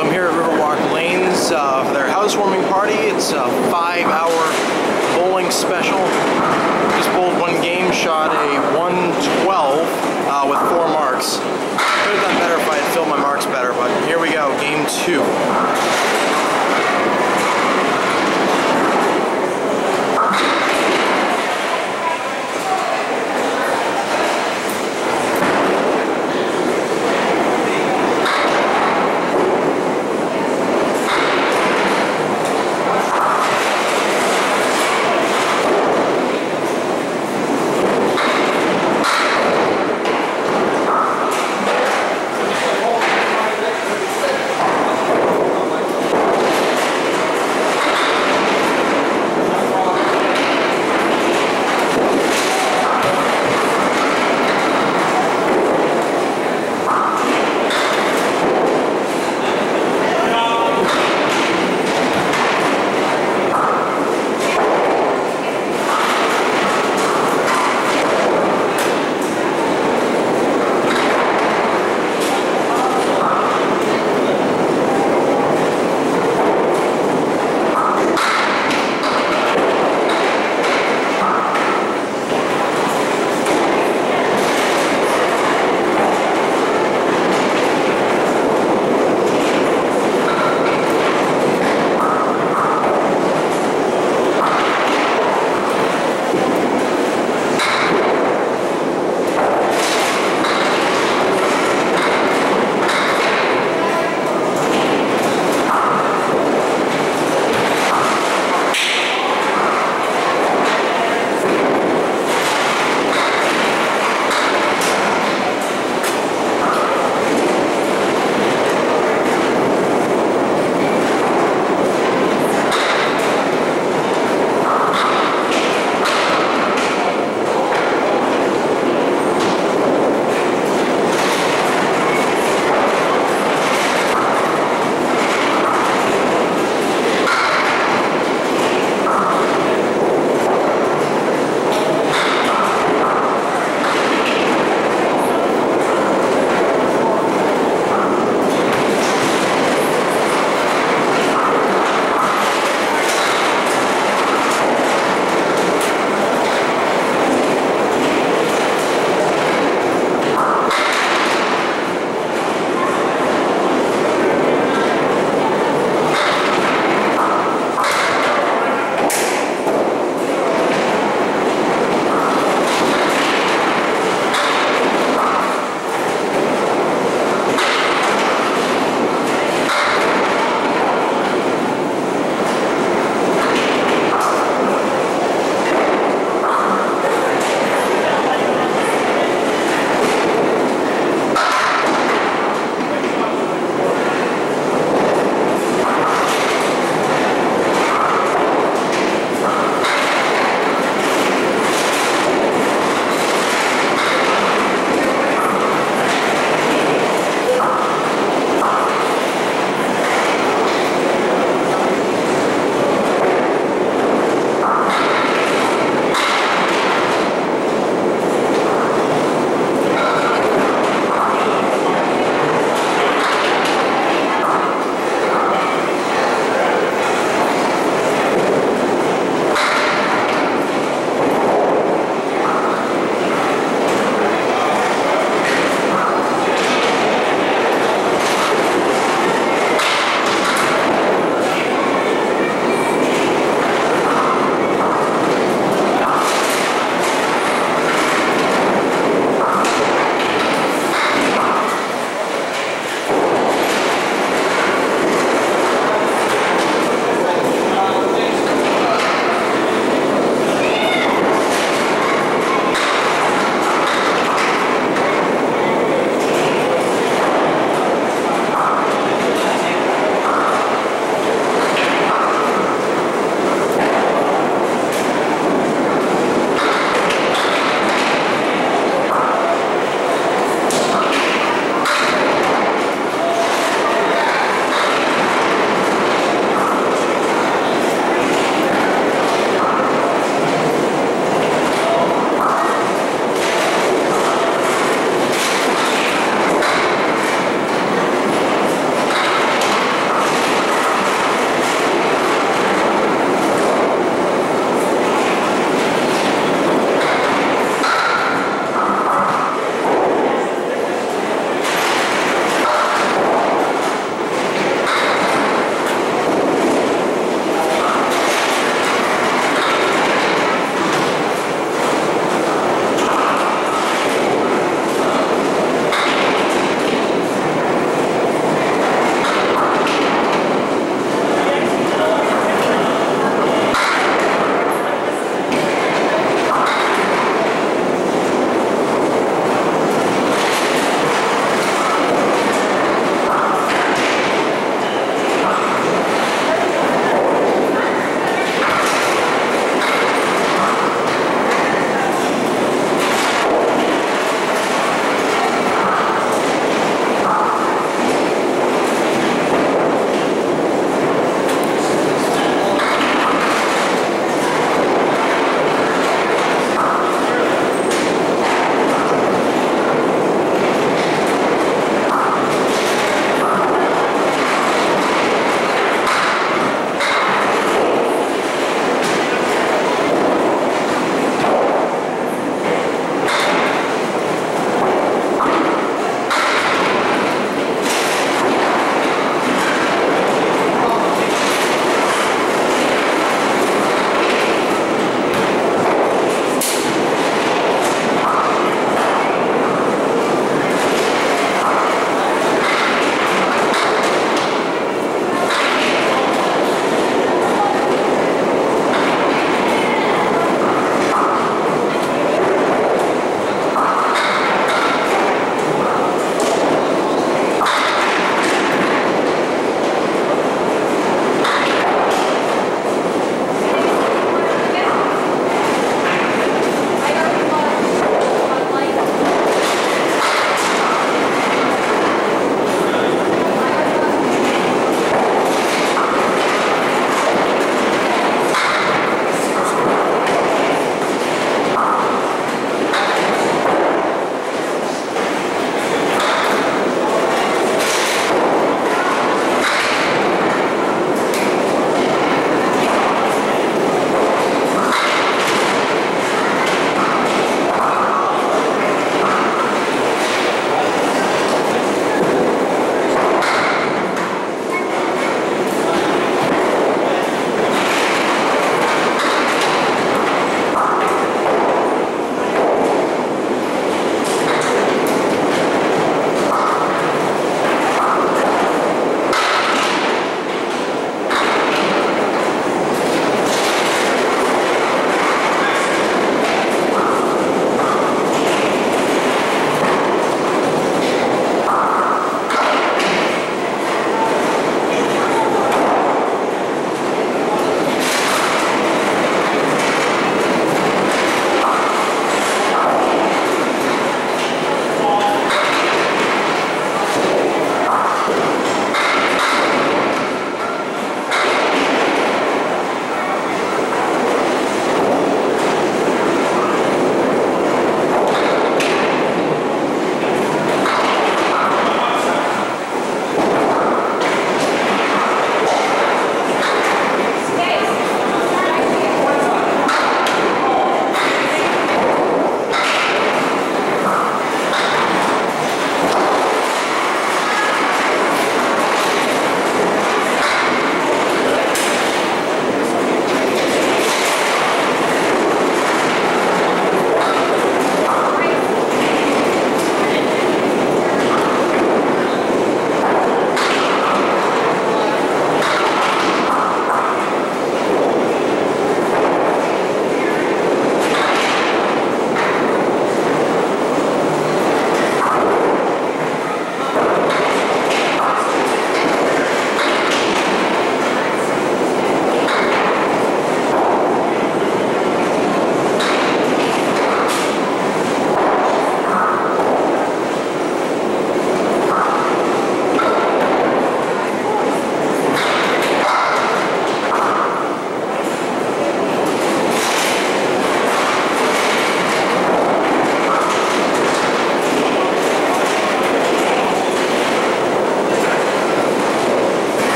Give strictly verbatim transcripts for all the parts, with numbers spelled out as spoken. So I'm here at Riverwalk Lanes uh, for their housewarming party. It's a five hour bowling special. Just bowled one game, shot a one twelve uh, with four marks. Could have done better if I had filled my marks better, but here we go, game two.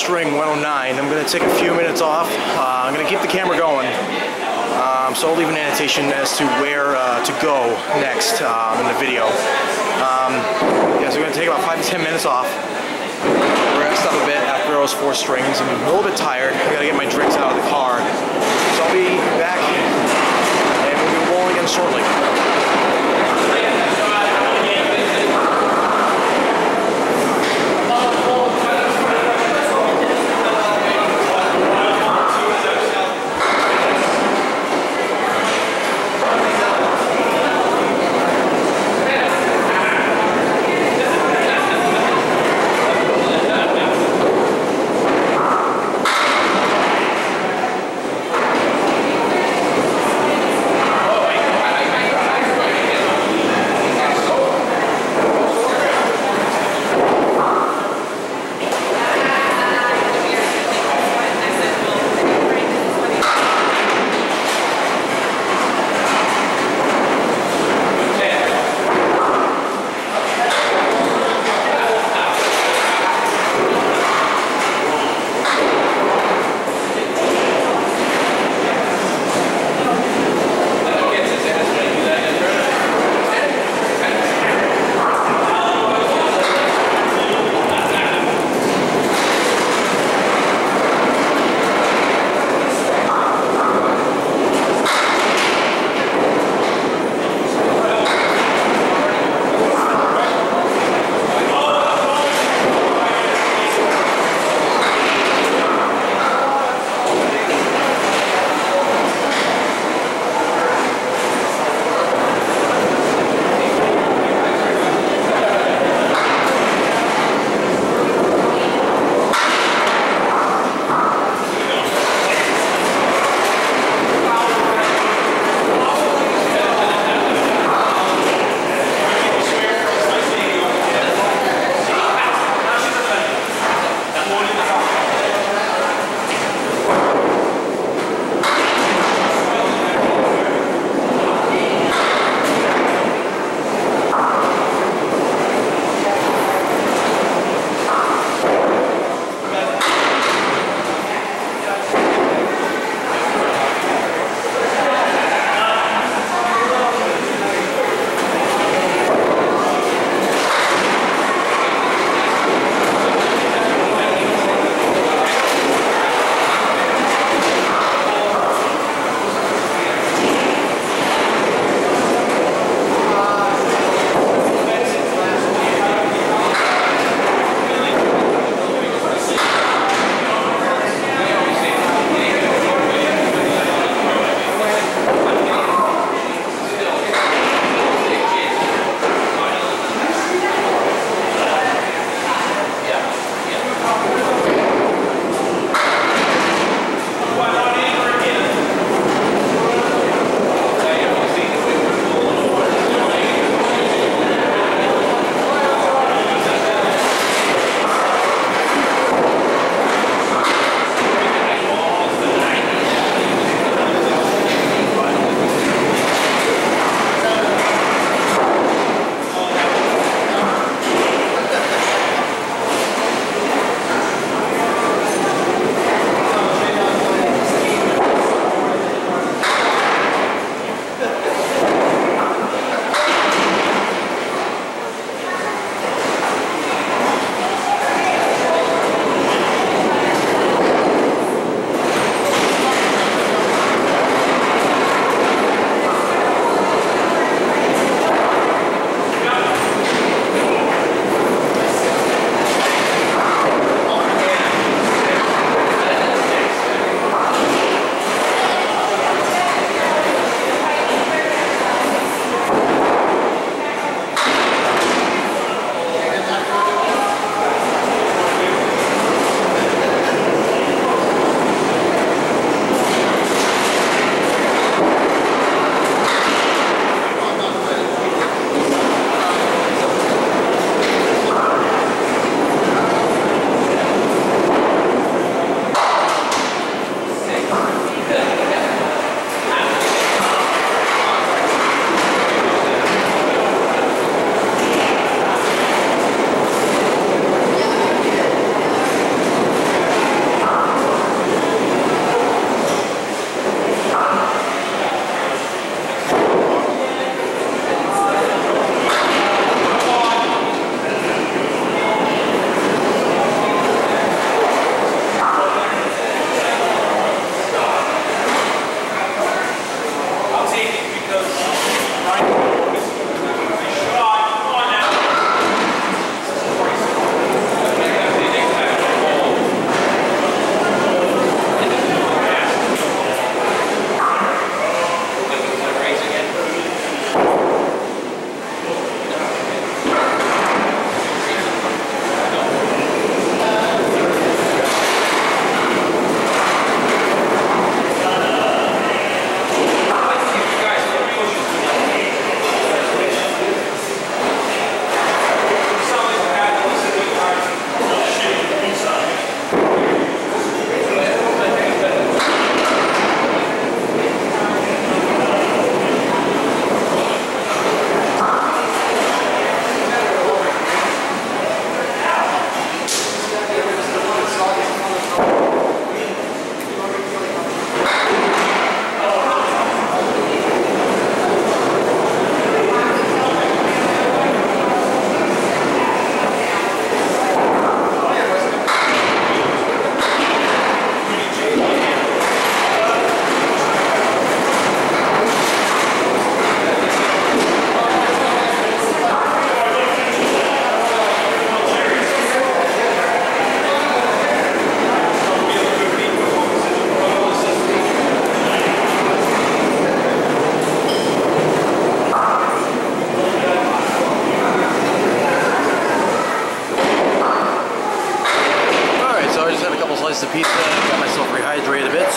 string one oh nine. I'm going to take a few minutes off. Uh, I'm going to keep the camera going. Um, so I'll leave an annotation as to where uh, to go next um, in the video. Um, yeah, so we're going to take about five to ten minutes off. We're going to stop a bit after those four strings. I'm a little bit tired. I've got to get my drinks out of the car. So I'll be back and we'll be rolling again shortly.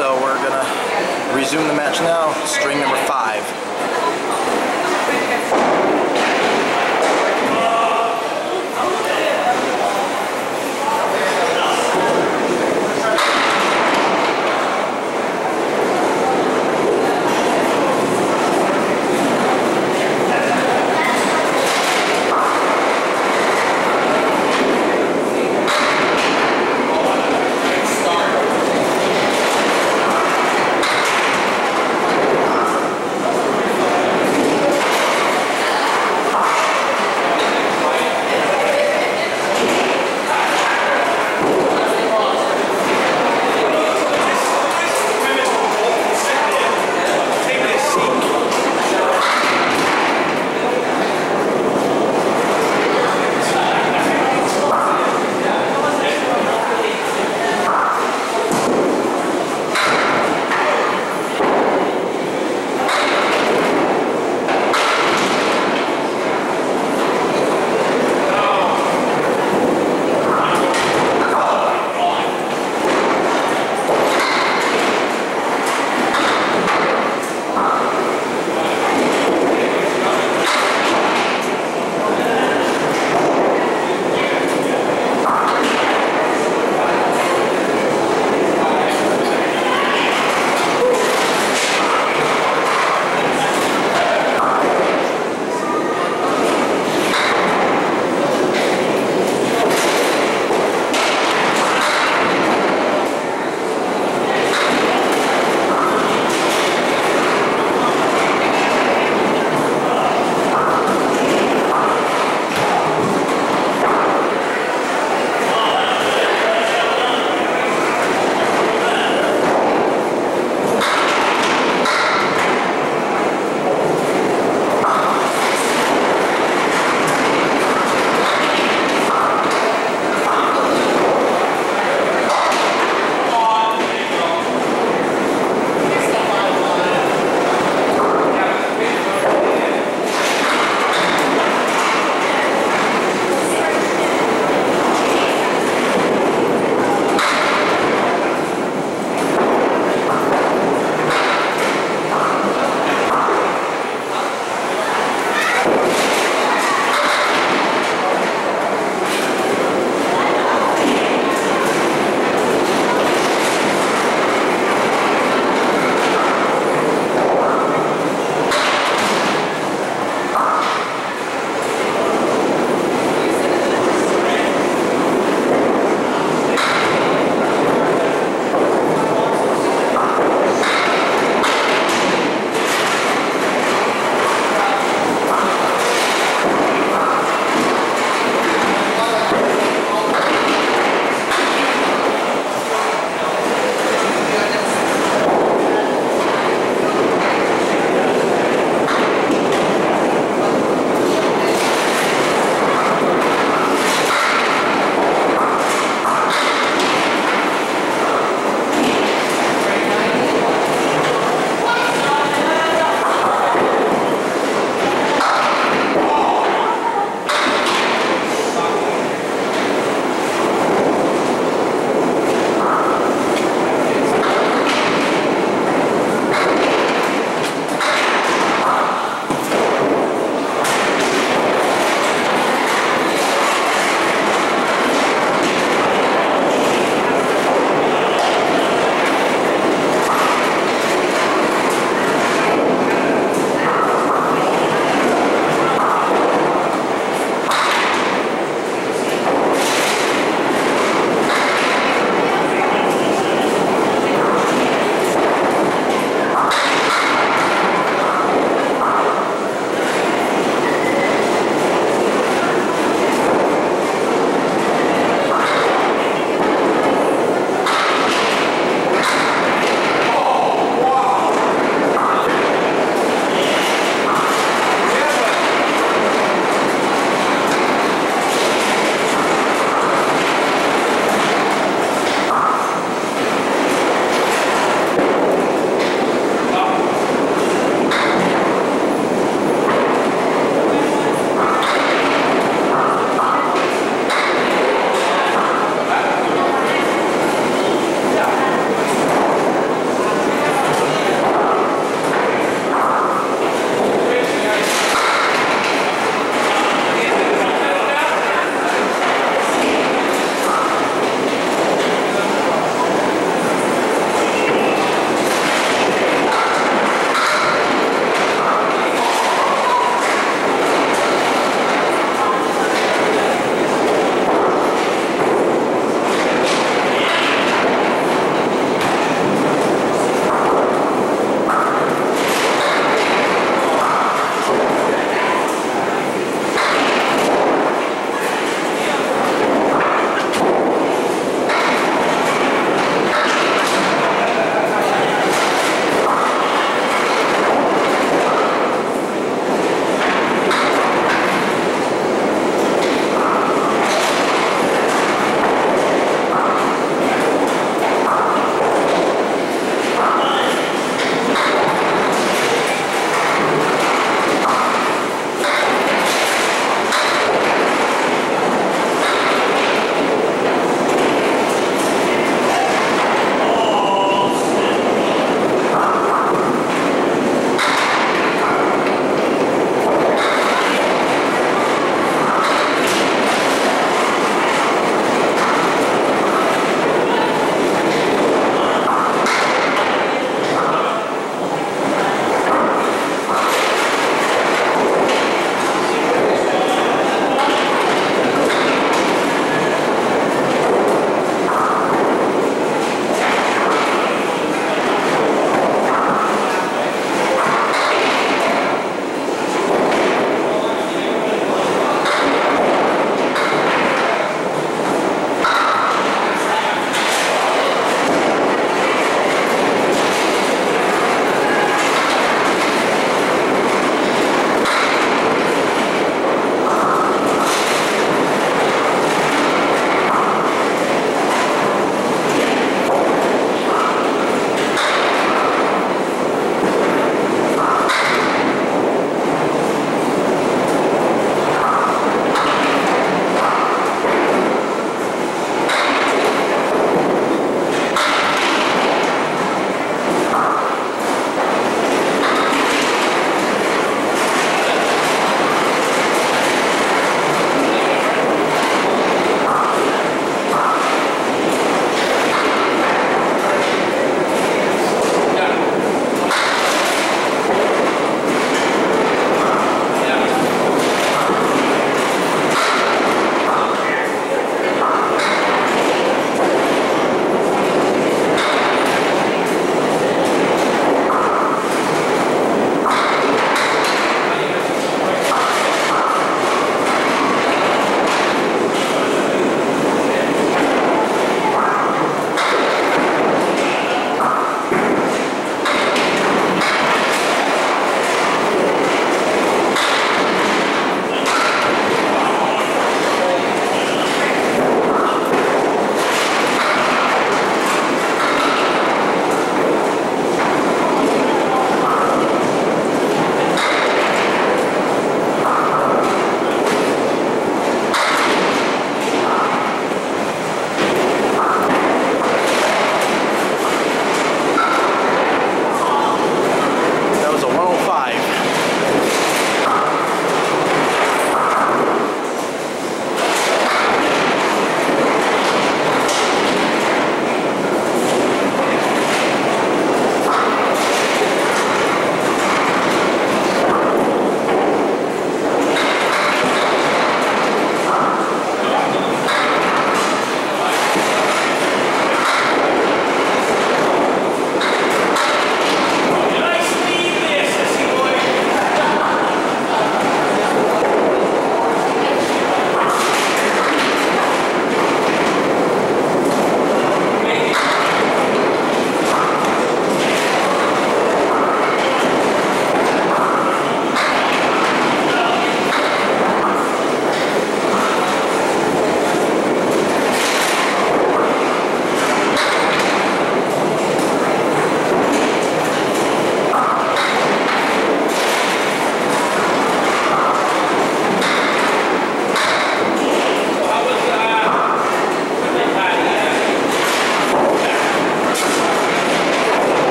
so we're gonna resume the match now. String number five.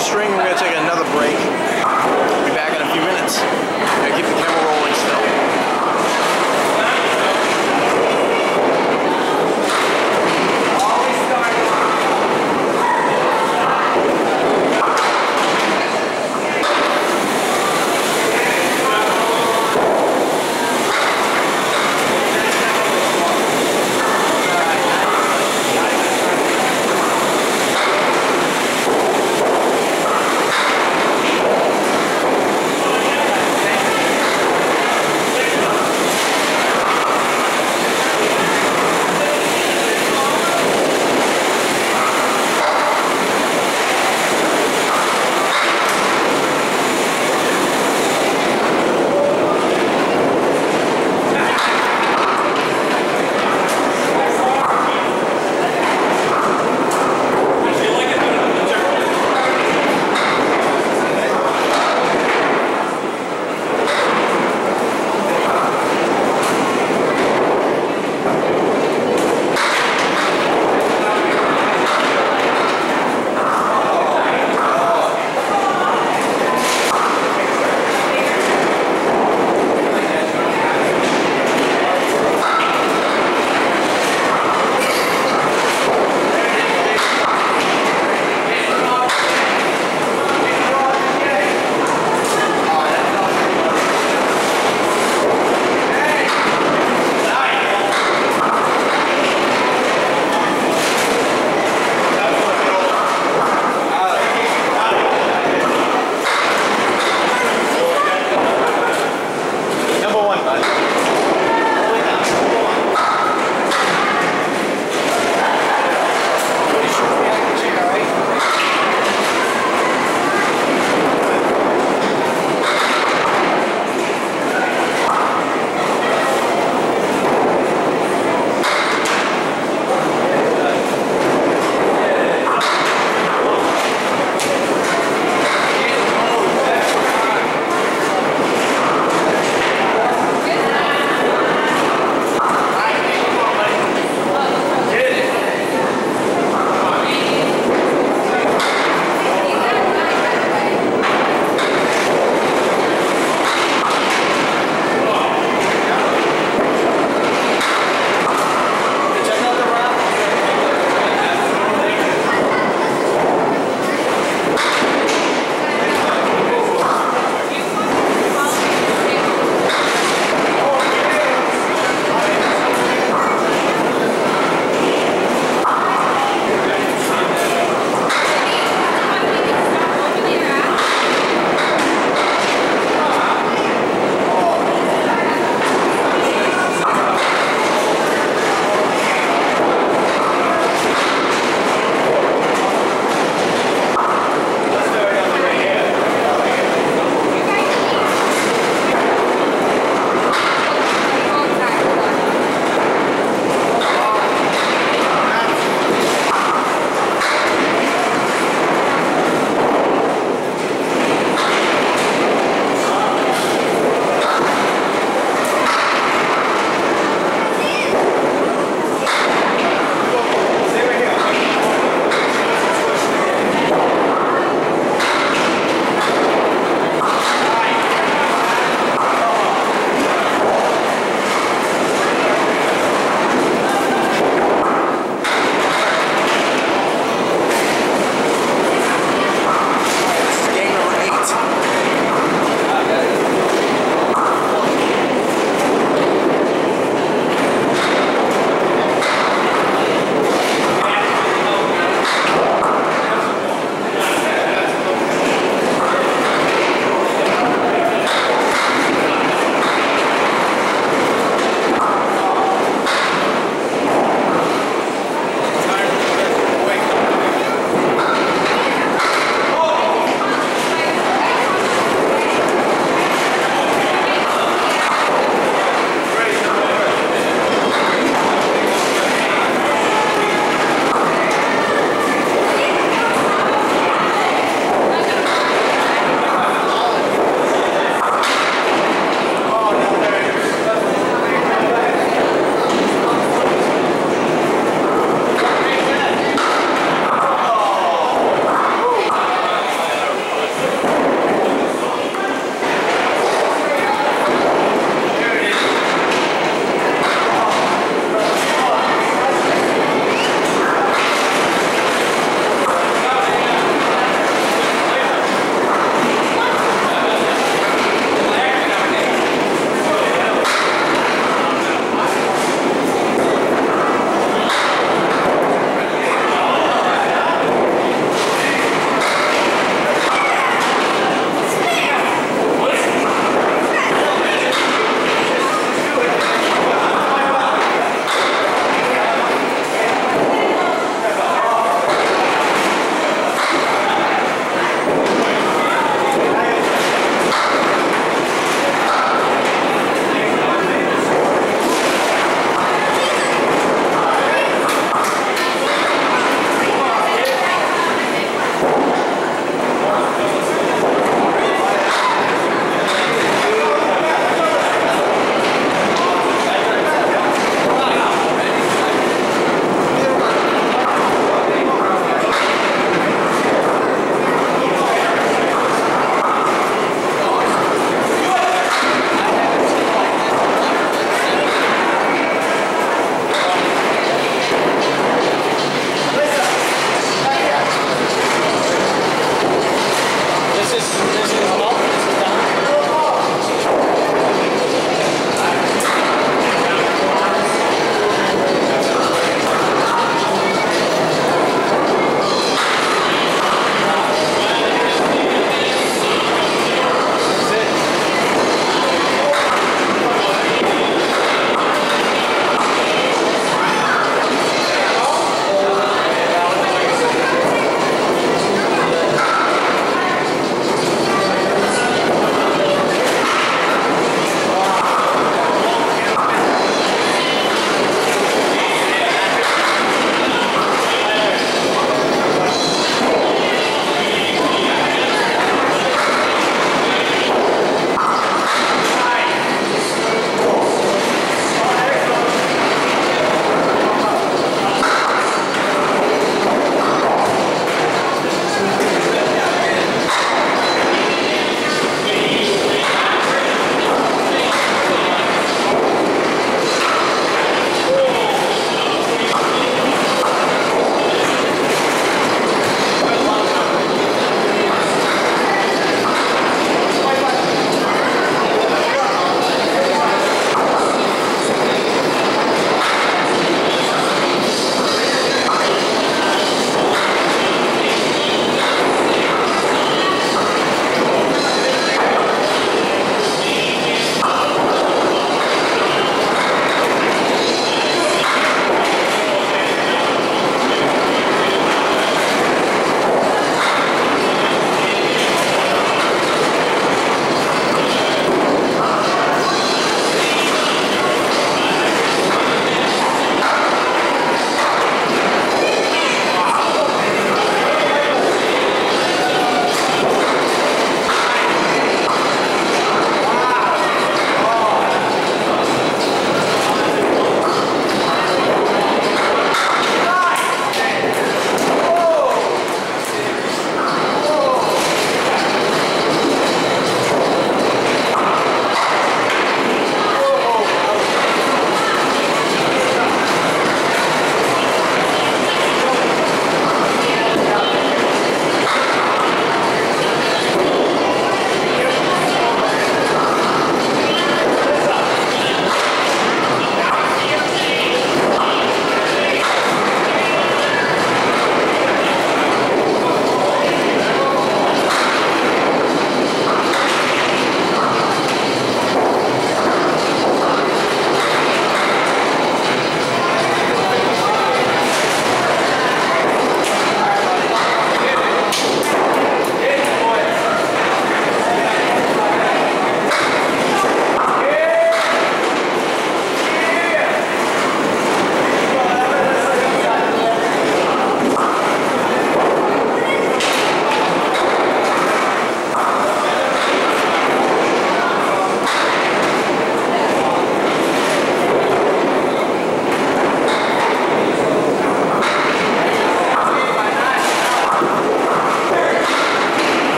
string. We're going to take another break. We'll be back in a few minutes. We're going to keep the camera rolling still.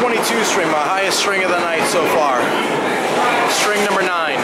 twenty-two string, my highest string of the night so far. String number nine.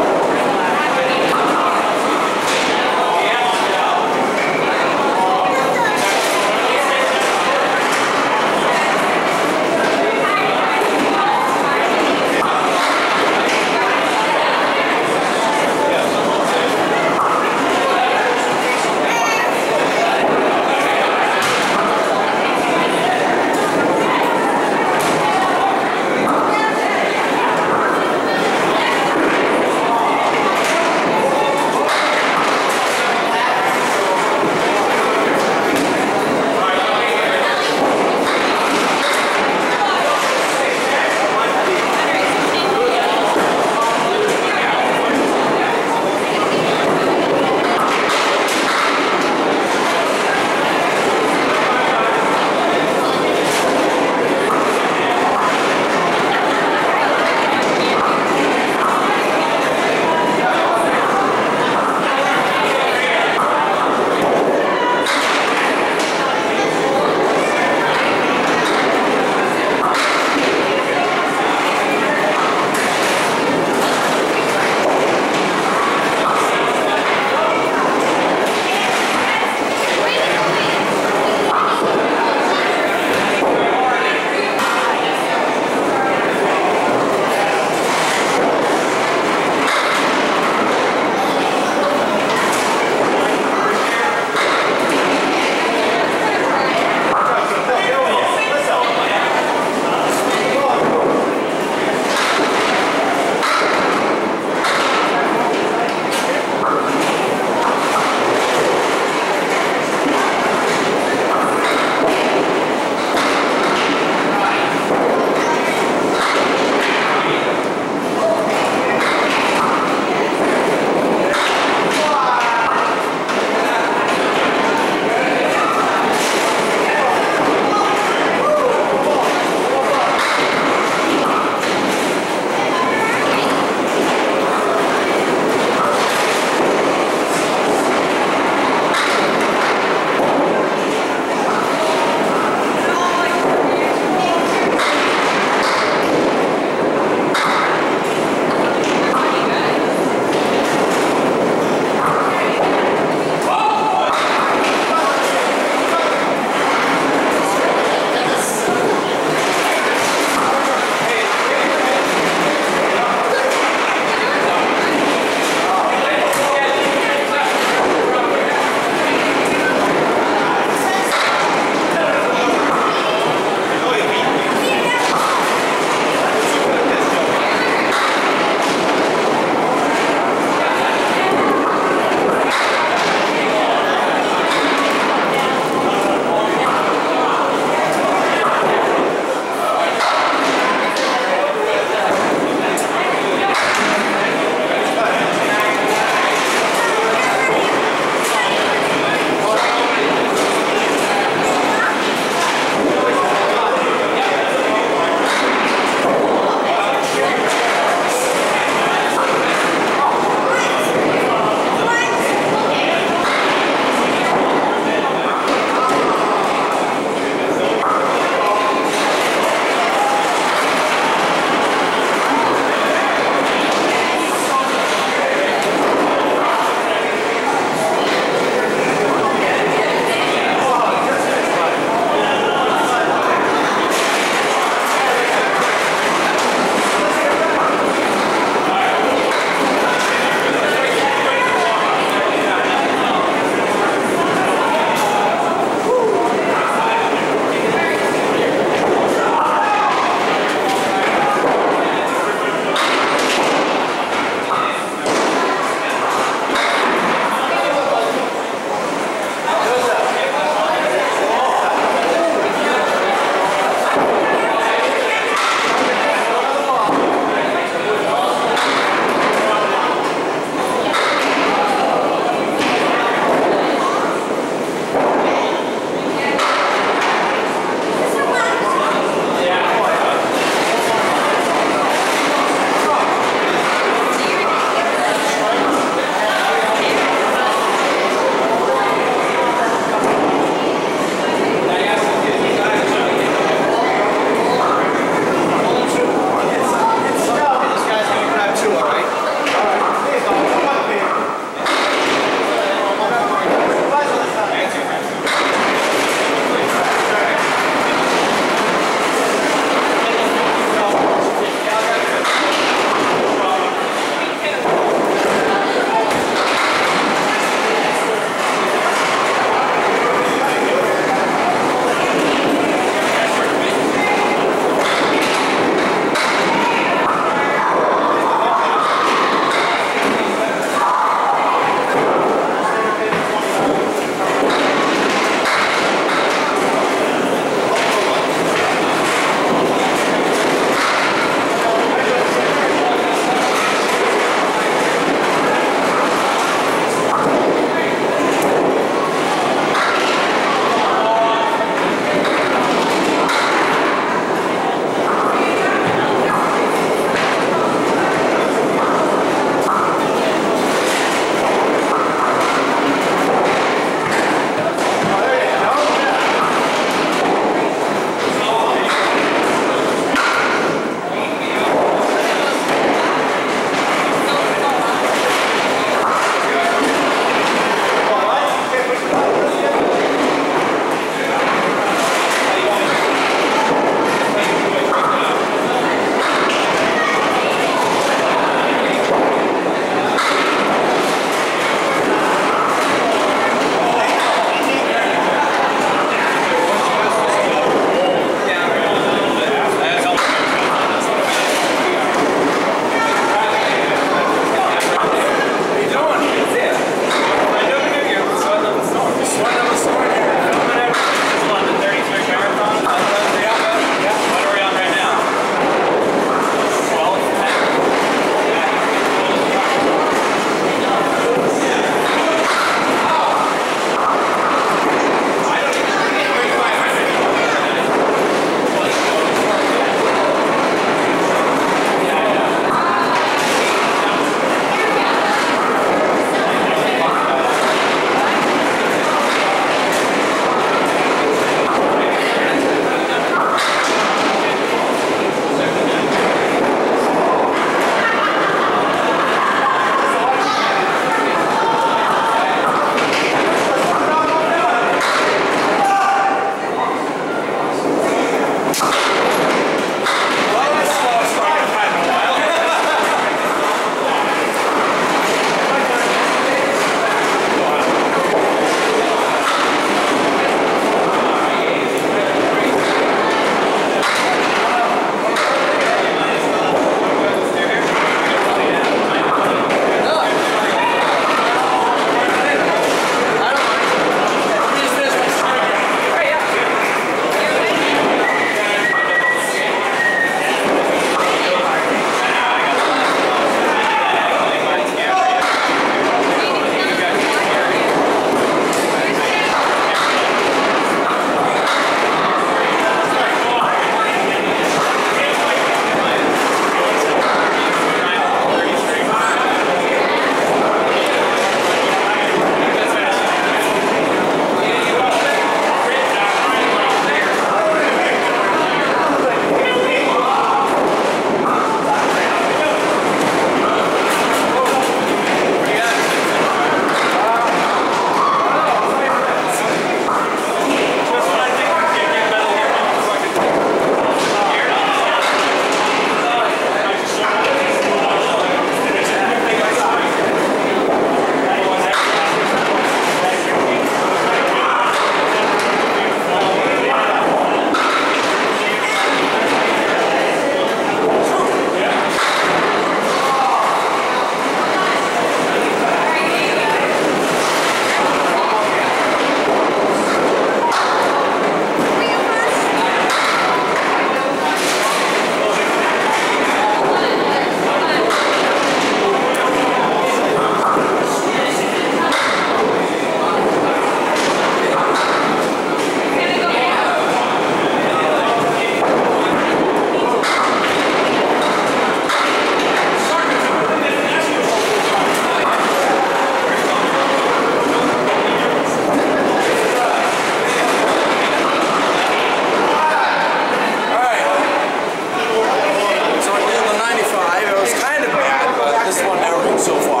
this one error so far.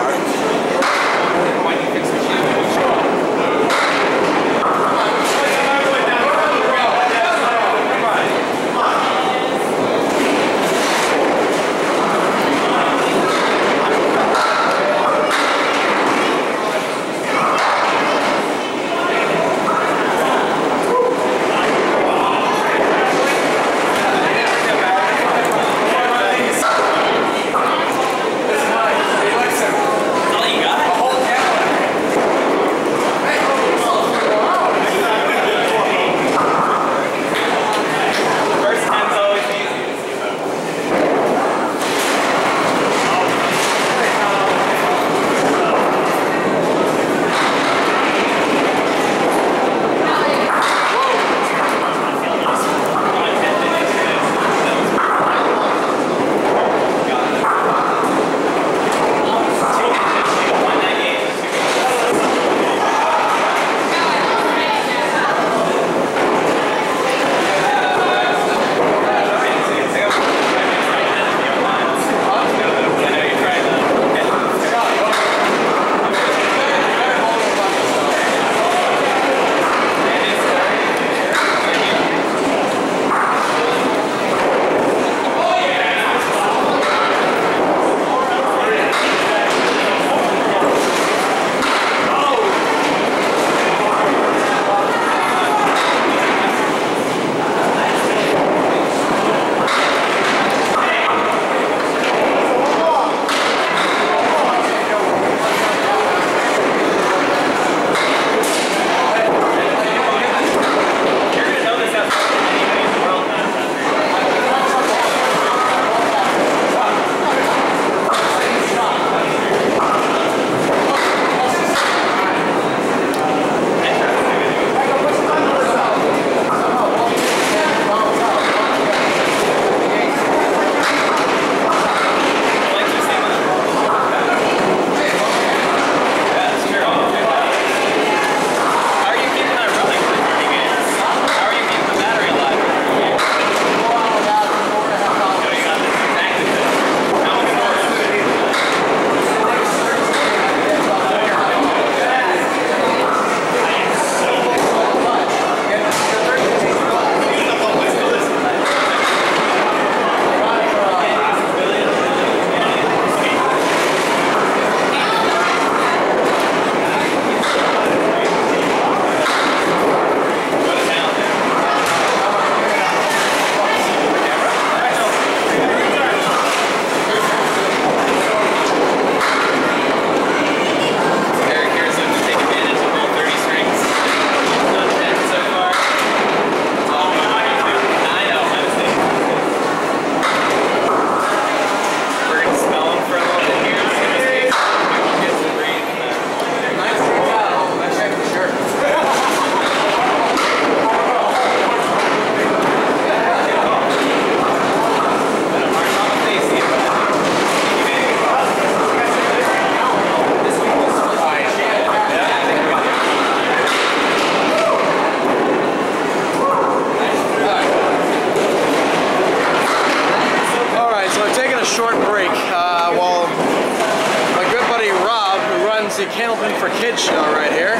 Candlepin for Kids show right here.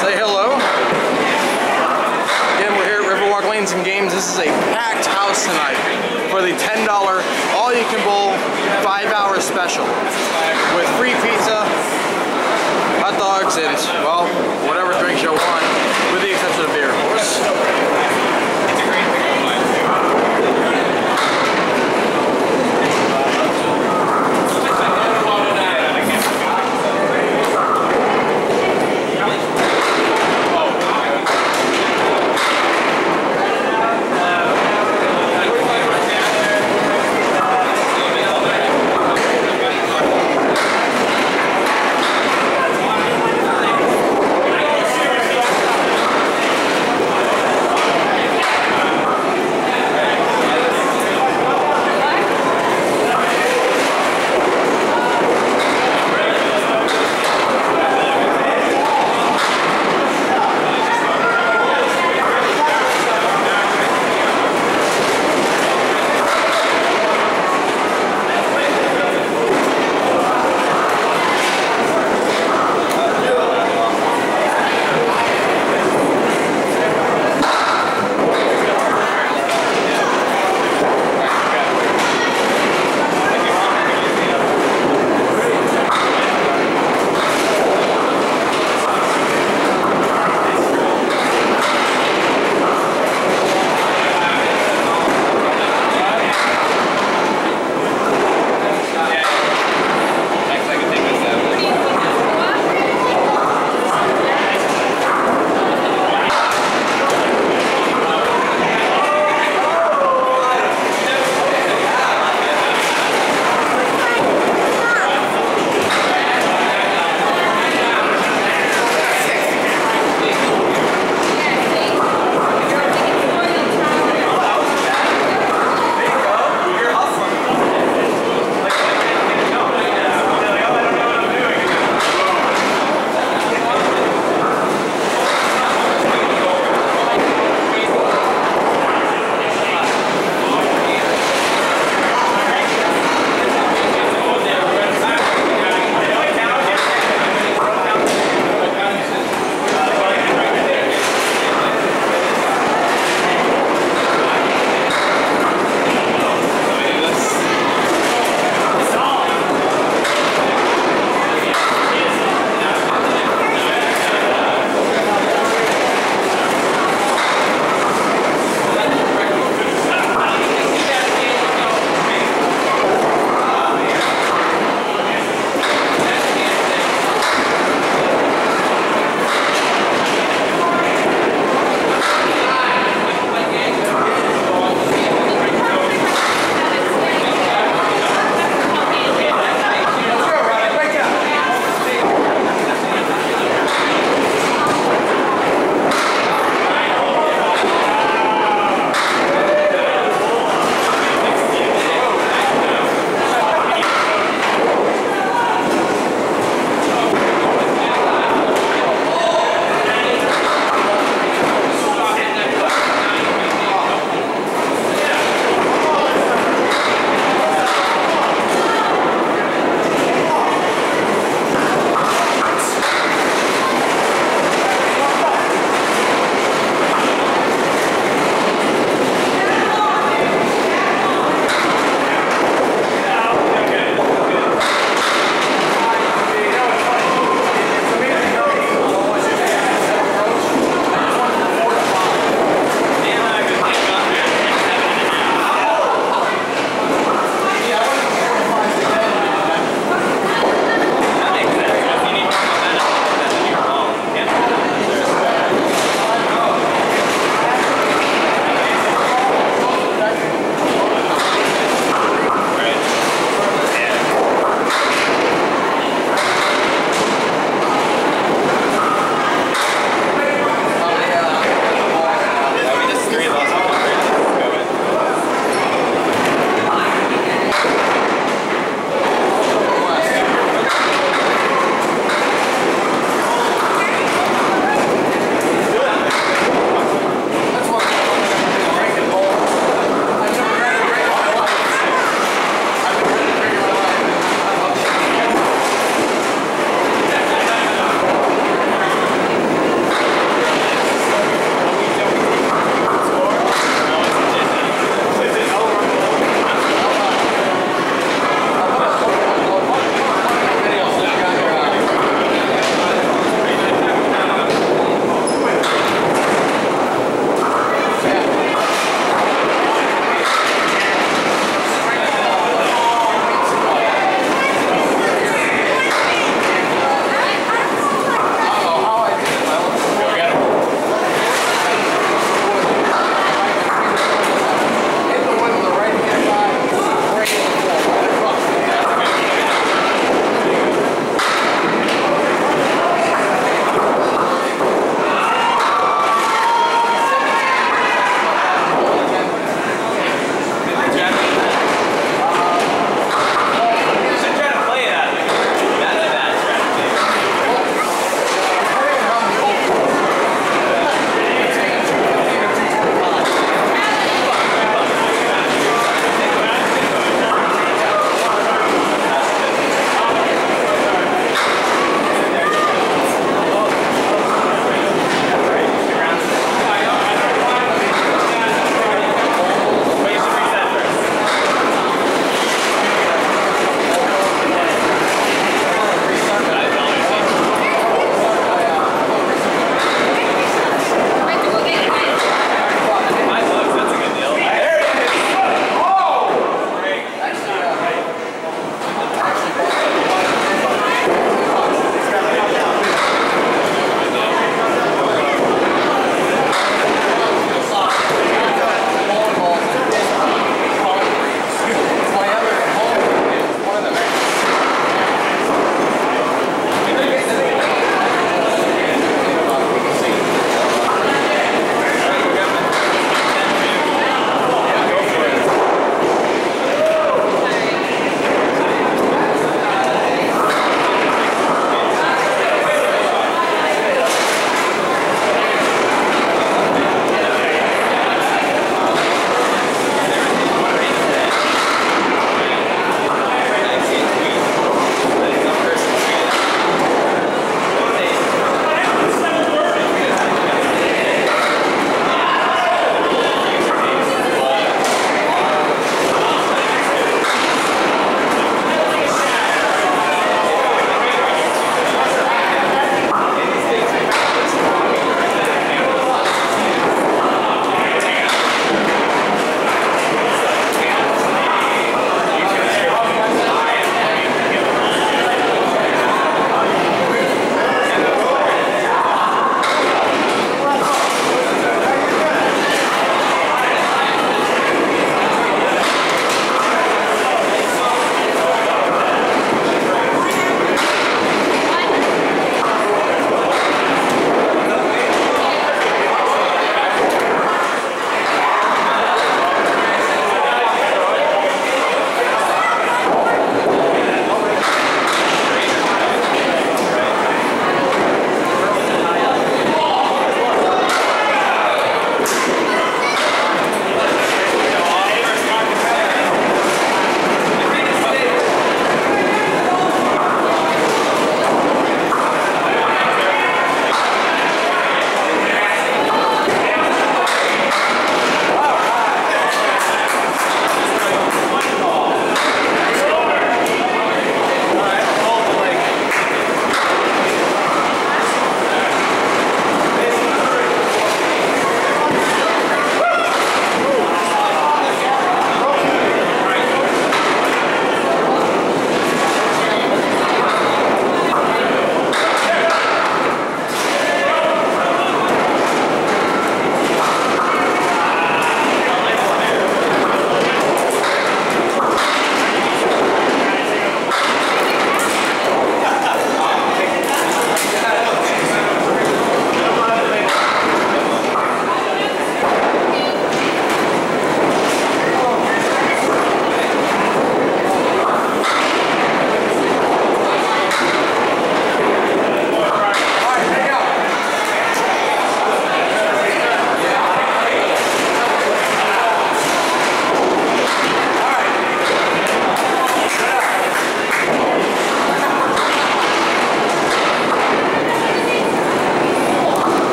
Say hello. Again, we're here at Riverwalk Lanes and Games. This is a packed house tonight for the ten dollar all-you-can-bowl five-hour special with free pizza, hot dogs, and, well, whatever drinks you want, with the exception of beer, of course.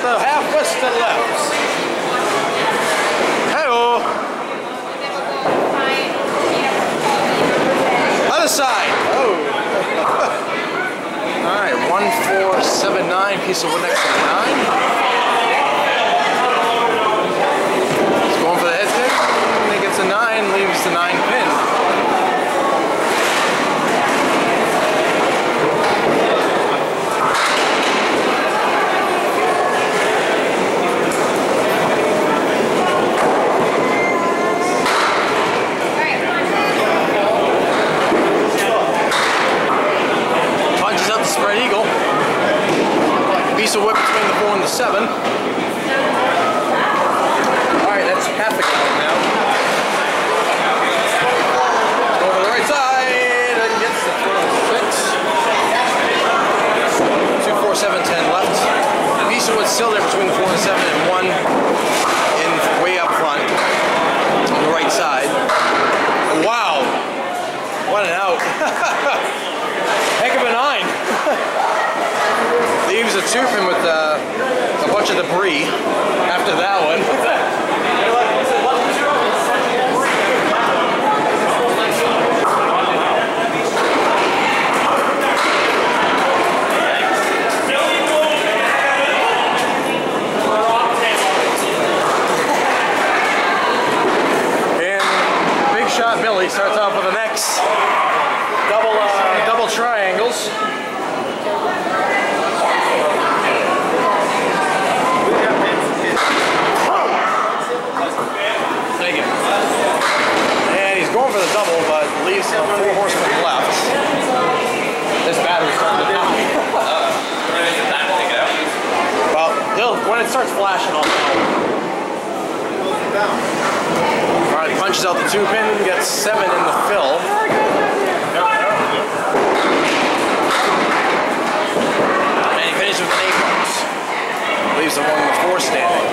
about the halfway to the left. Hey-oh. Other side. Oh. All right, one four seven nine. Piece of wood next to nine. He's going for the head kick. I think it's a nine. Leaves the nine pin. Piece of whip between the four and the seven. All right, that's half the count now. Go over the right side and gets the four and the six. Two, four, seven, ten left. The piece of wood's still there between the four and the seven, and one in way up front on the right side. Wow, what an out! Heck of a nine. Leaves a two pin with uh, a bunch of debris after that one. And Big Shot Billy starts off with an X. Double, uh, double triangles. Going for the double, but leaves uh, four horsemen left. This battery's starting to die. Uh, well, they'll, when it starts flashing, I'll know. All right, punches out the two pin, gets seven in the fill. And he finishes with an eight points. Leaves the one in the four standing.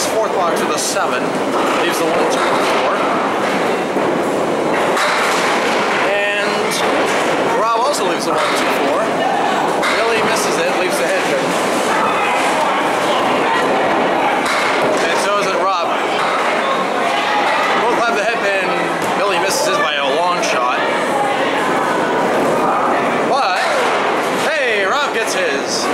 this fourth block to the seven, leaves the one turn four. And Rob also leaves the one two four. Billy misses it, leaves the head turn. And so is it Rob. Both have the headpin. Billy misses it by a long shot. But hey, Rob gets his.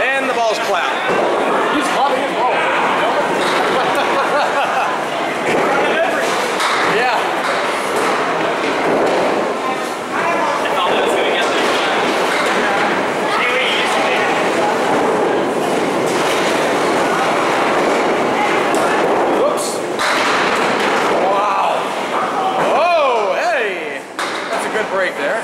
And the ball's clapped. He's clapping his ball. Yeah. I thought that was going to get there. Whoops. Wow. Oh, hey. That's a good break there.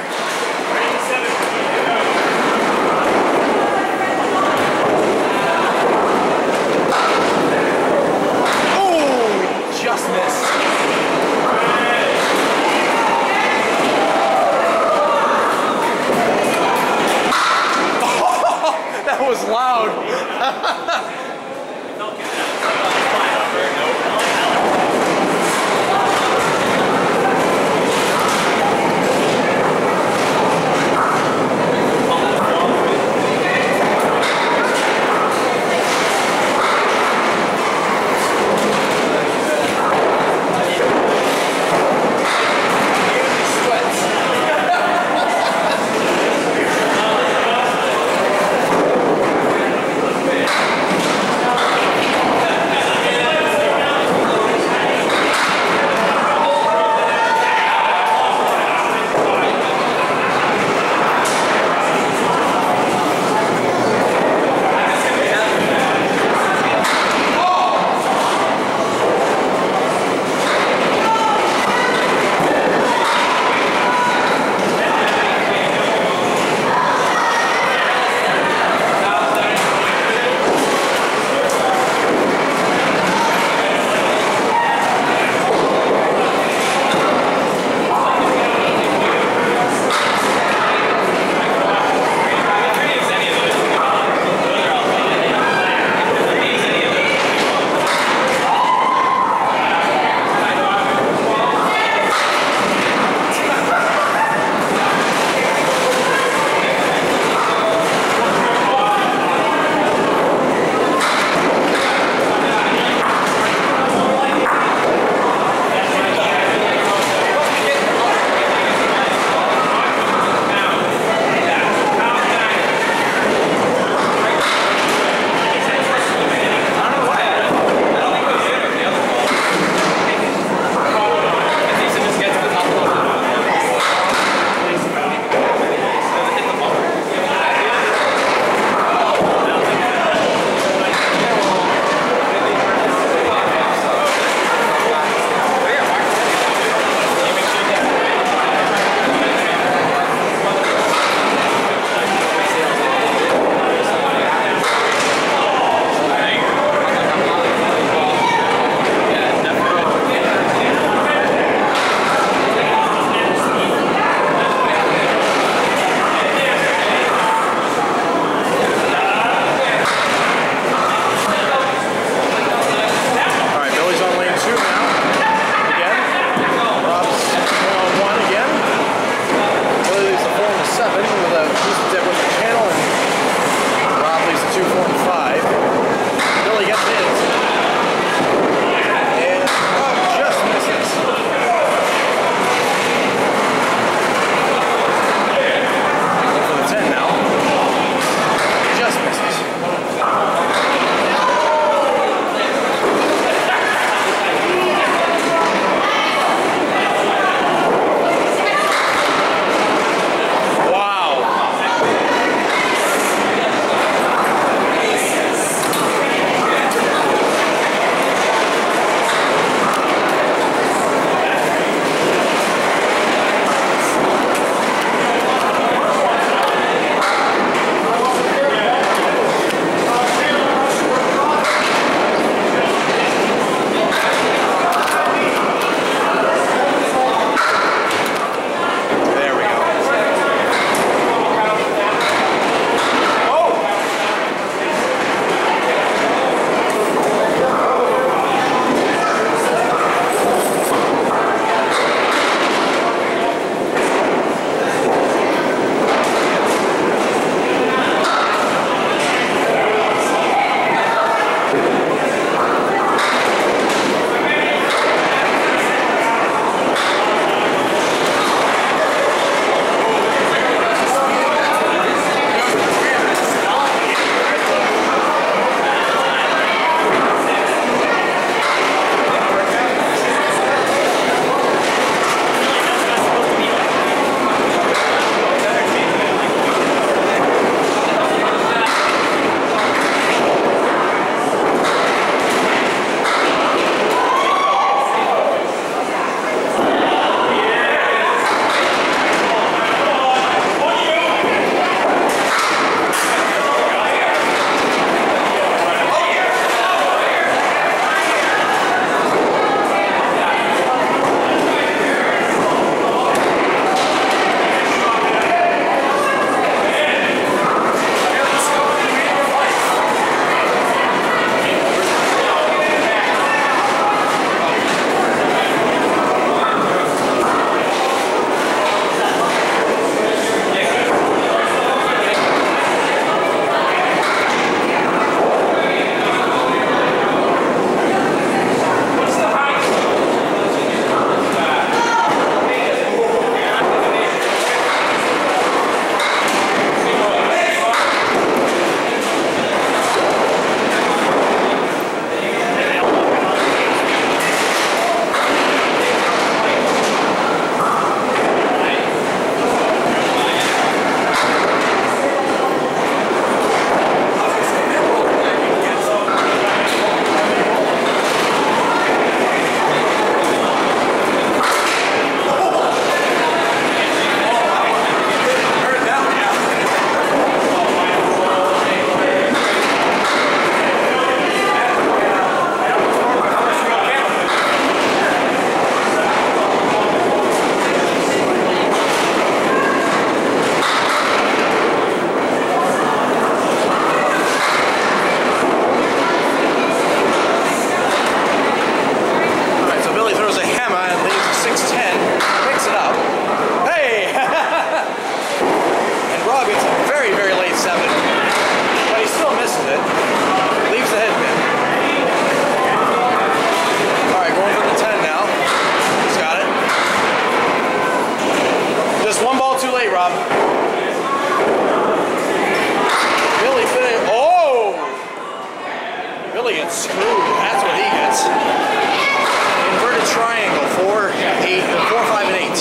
Billy gets screwed. That's what he gets. Inverted triangle. Four, eight, four, five, and eight.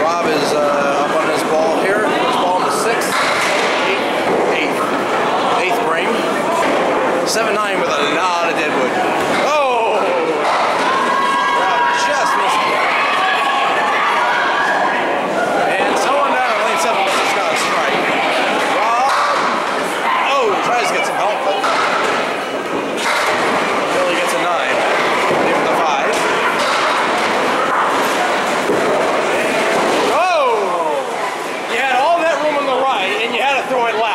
Rob is uh, up on his ball here. His ball in the sixth. Eight, eight, eighth frame. Seven, nine with a nod to Deadwood. Oh! Rob just missed it. And someone down in lane seven misses Scott's strike. Rob, oh, tries to get some help, but Billy gets a nine. Give him the five. And, oh! You had all that room on the right, and you had to throw it left.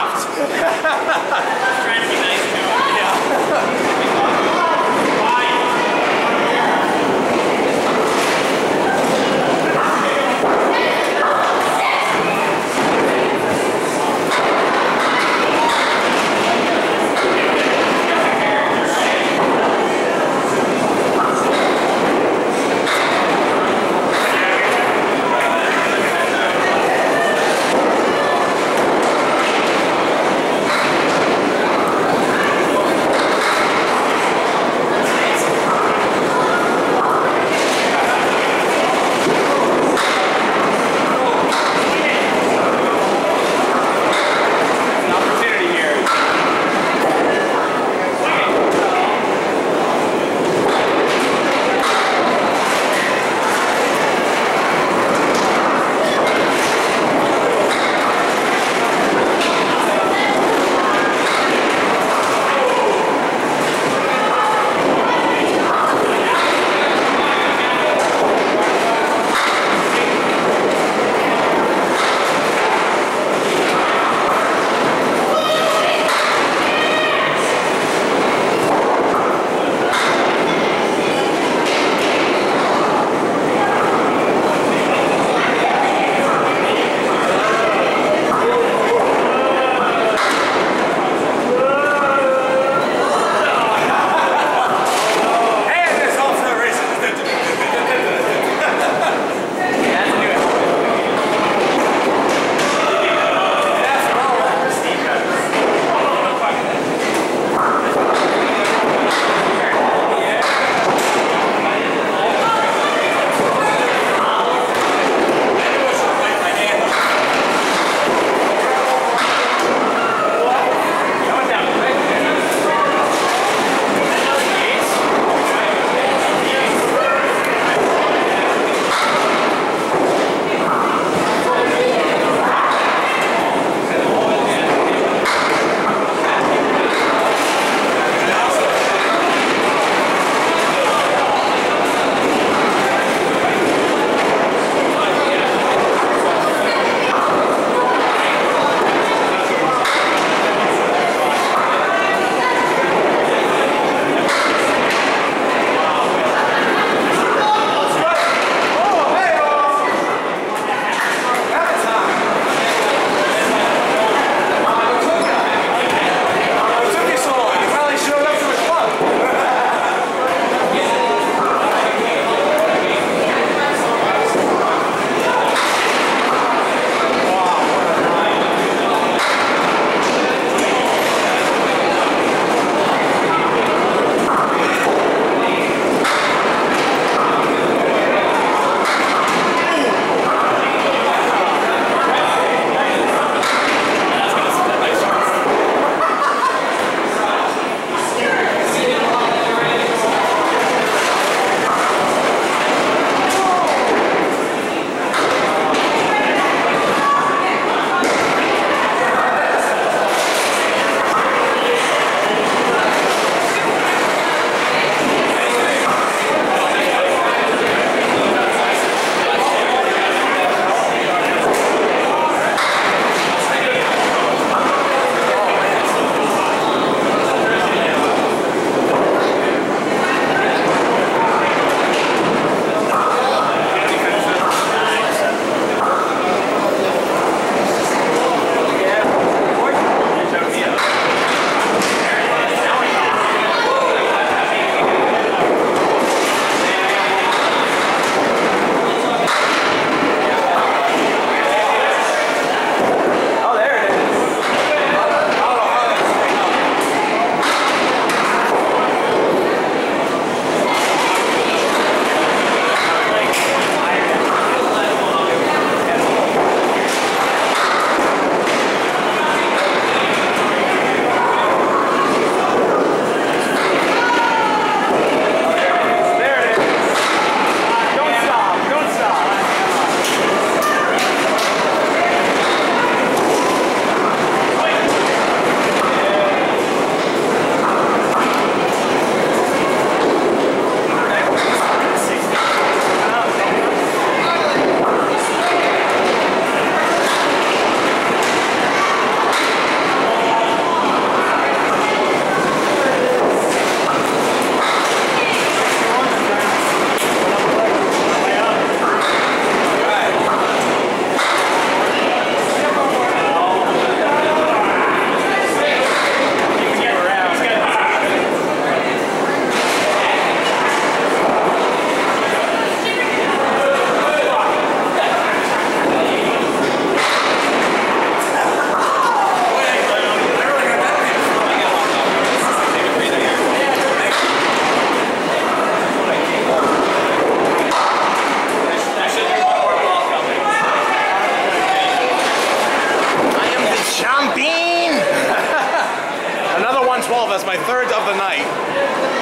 eleven twelve. That's my third of the night.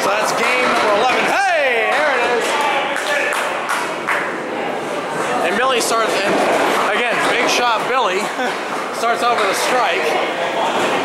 So that's game number eleven. Hey, there it is. And Billy starts, and again, big shot Billy starts out with a strike.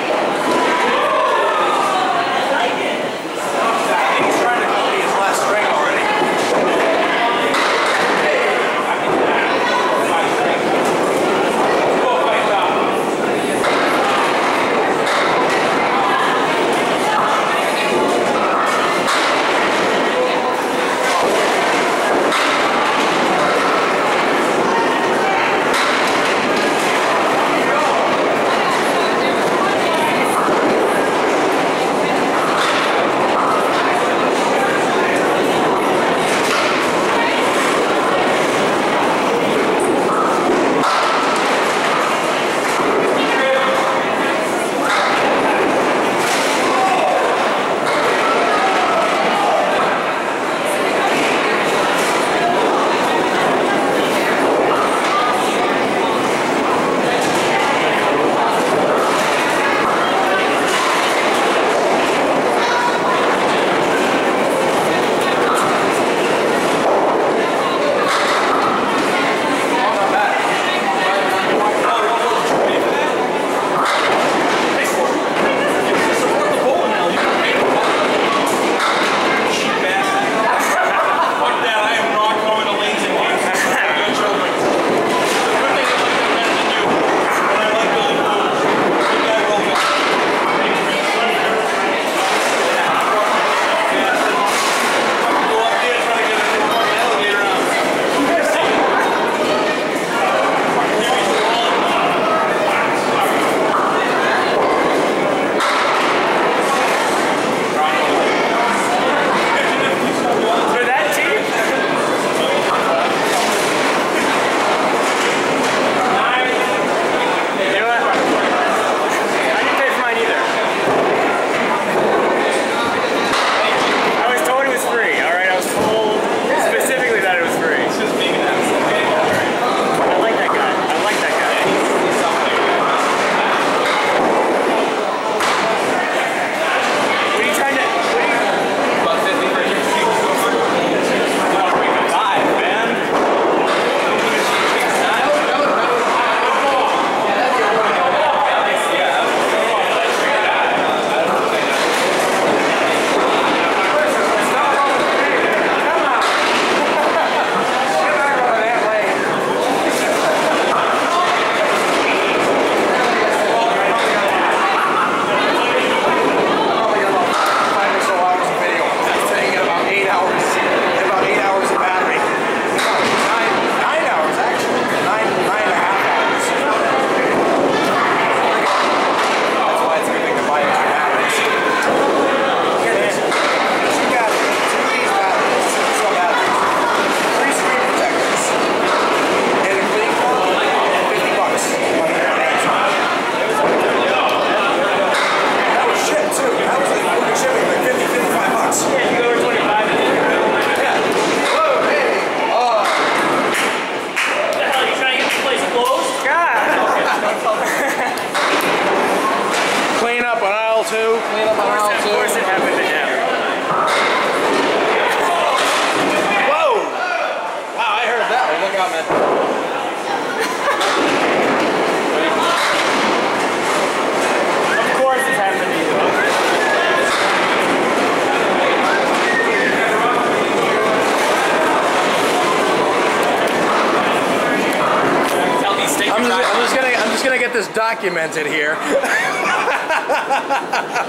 This documented here.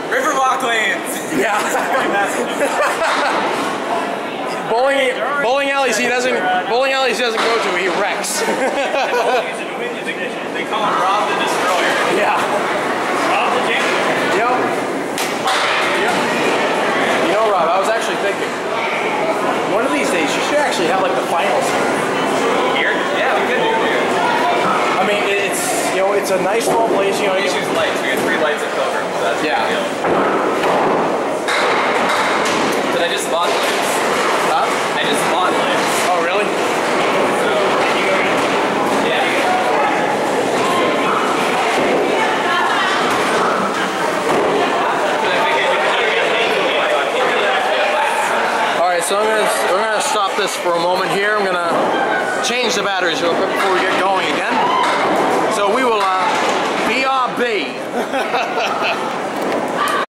Riverwalk Lanes. Yeah. bowling bowling alleys he doesn't bowling alleys he doesn't go to, he wrecks. They call him Rob the Destroyer. Yeah. Rob the Janitor. Yep. Yep. You know, Rob, I was actually thinking, one of these days you should actually have like the finals here. Yeah, we could do it here. I mean, it, it's You know, it's a nice little place, you know. We choose lights. We got three lights at Pilgrim, so that's a yeah. big deal. But I just bought lights. Huh? I just bought lights. Oh, really? So, yeah. But I think I so I'm gonna, we're gonna stop this for a moment here. I'm gonna change the batteries real quick before we get going again. So we will uh, B R B.